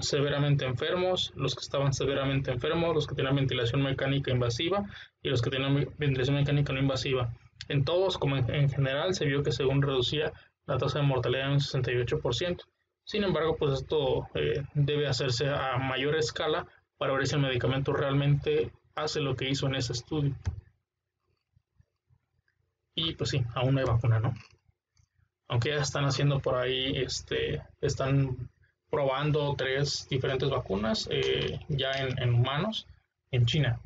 severamente enfermos, los que estaban severamente enfermos, los que tenían ventilación mecánica invasiva y los que tenían ventilación mecánica no invasiva. En todos, como en general, se vio que según reducía la tasa de mortalidad en un 68%. Sin embargo, pues esto debe hacerse a mayor escala para ver si el medicamento realmente hace lo que hizo en ese estudio. Y pues sí, aún no hay vacuna, ¿no? Aunque ya están haciendo por ahí, están probando 3 diferentes vacunas ya en humanos en China.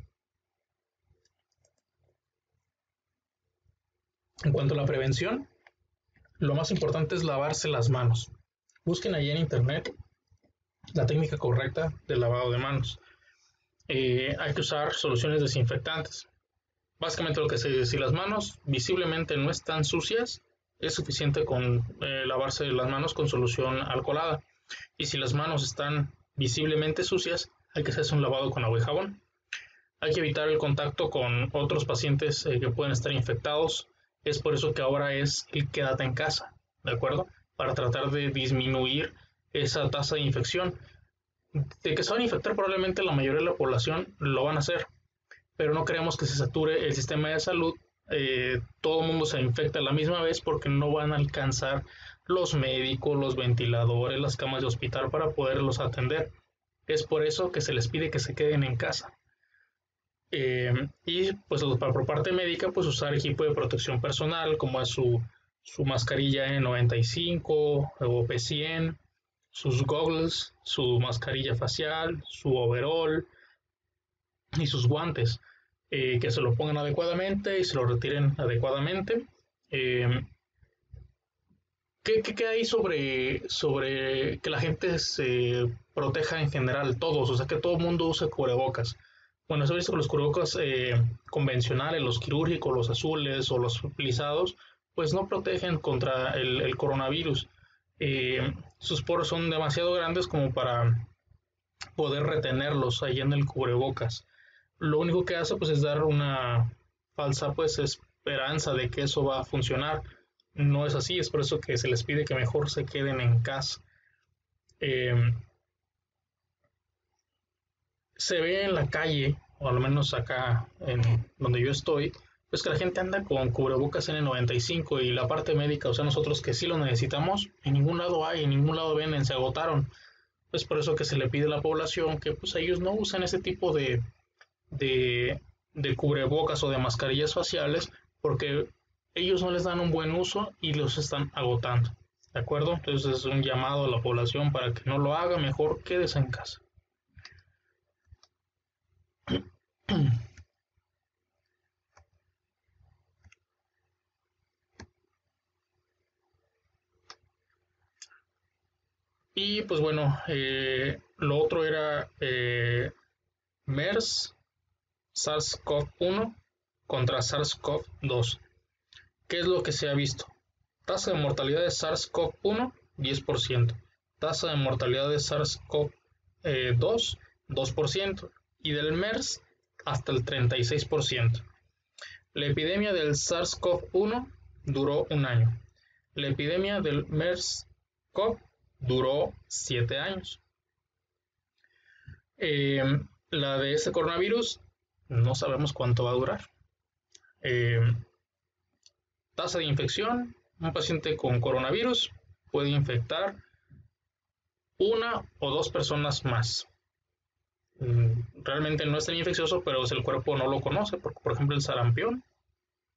En cuanto a la prevención, lo más importante es lavarse las manos. Busquen ahí en internet la técnica correcta del lavado de manos. Hay que usar soluciones desinfectantes. Básicamente lo que se dice, si las manos visiblemente no están sucias, es suficiente con lavarse las manos con solución alcoholada. Y si las manos están visiblemente sucias, hay que hacerse un lavado con agua y jabón. Hay que evitar el contacto con otros pacientes que pueden estar infectados. Es por eso que ahora es el quédate en casa, ¿de acuerdo? Para tratar de disminuir esa tasa de infección. De que se van a infectar probablemente la mayoría de la población lo van a hacer, pero no queremos que se sature el sistema de salud, todo el mundo se infecta a la misma vez porque no van a alcanzar los médicos, los ventiladores, las camas de hospital para poderlos atender. Es por eso que se les pide que se queden en casa. Y pues por parte médica, pues usar equipo de protección personal como es su mascarilla N95 o P100, sus goggles, su mascarilla facial, su overall y sus guantes, que se lo pongan adecuadamente y se lo retiren adecuadamente. ¿Qué hay sobre que la gente se proteja en general? Todos, o sea, que todo el mundo use cubrebocas. Bueno, se ha visto que los cubrebocas convencionales, los quirúrgicos, los azules o los plisados, pues no protegen contra el coronavirus. Sus poros son demasiado grandes como para poder retenerlos ahí en el cubrebocas. Lo único que hace pues es dar una falsa pues esperanza de que eso va a funcionar. No es así, es por eso que se les pide que mejor se queden en casa. Se ve en la calle, o al menos acá en donde yo estoy, pues que la gente anda con cubrebocas N95 y la parte médica, o sea, nosotros que sí lo necesitamos, en ningún lado hay, en ningún lado venden, se agotaron. Es por eso que se le pide a la población que pues ellos no usen ese tipo de cubrebocas o de mascarillas faciales porque ellos no les dan un buen uso y los están agotando, ¿de acuerdo? Entonces es un llamado a la población para que no lo haga, mejor quédese en casa. Y pues bueno, lo otro era MERS, SARS-CoV-1 contra SARS-CoV-2. ¿Qué es lo que se ha visto? Tasa de mortalidad de SARS-CoV-1, 10%. Tasa de mortalidad de SARS-CoV-2, 2%. Y del MERS, hasta el 36%. La epidemia del SARS-CoV-1 duró un año. La epidemia del MERS-CoV duró 7 años. La de este coronavirus no sabemos cuánto va a durar. Tasa de infección: un paciente con coronavirus puede infectar 1 o 2 personas más. Realmente no es tan infeccioso, pero el cuerpo no lo conoce, porque por ejemplo el sarampión,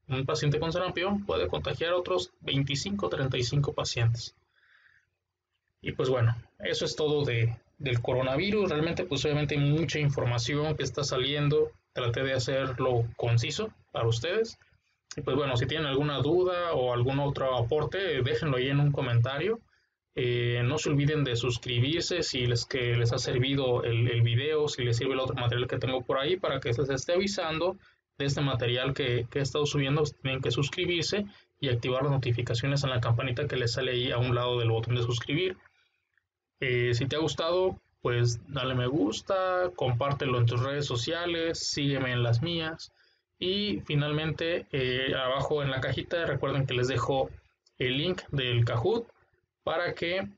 un paciente con sarampión puede contagiar a otros 25 o 35 pacientes. Y pues bueno, eso es todo del coronavirus. Realmente pues obviamente hay mucha información que está saliendo. Traté de hacerlo conciso para ustedes. Y pues bueno, si tienen alguna duda o algún otro aporte, déjenlo ahí en un comentario. No se olviden de suscribirse si les ha servido el video, si les sirve el otro material que tengo por ahí, para que se les esté avisando de este material que he estado subiendo. Tienen que suscribirse y activar las notificaciones en la campanita que les sale ahí a un lado del botón de suscribir. Si te ha gustado, pues dale me gusta, compártelo en tus redes sociales, sígueme en las mías. Y finalmente, abajo en la cajita, recuerden que les dejo el link del Kahoot para que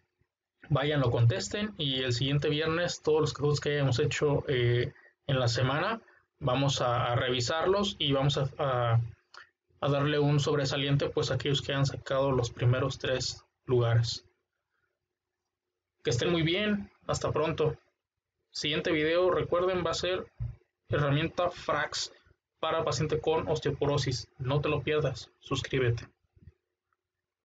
vayan, lo contesten, y el siguiente viernes todos los Kahoots que hemos hecho en la semana vamos a revisarlos y vamos a darle un sobresaliente pues a aquellos que han sacado los primeros 3 lugares. Que estén muy bien, hasta pronto. Siguiente video, recuerden, va a ser herramienta Frax para paciente con osteoporosis. No te lo pierdas, suscríbete.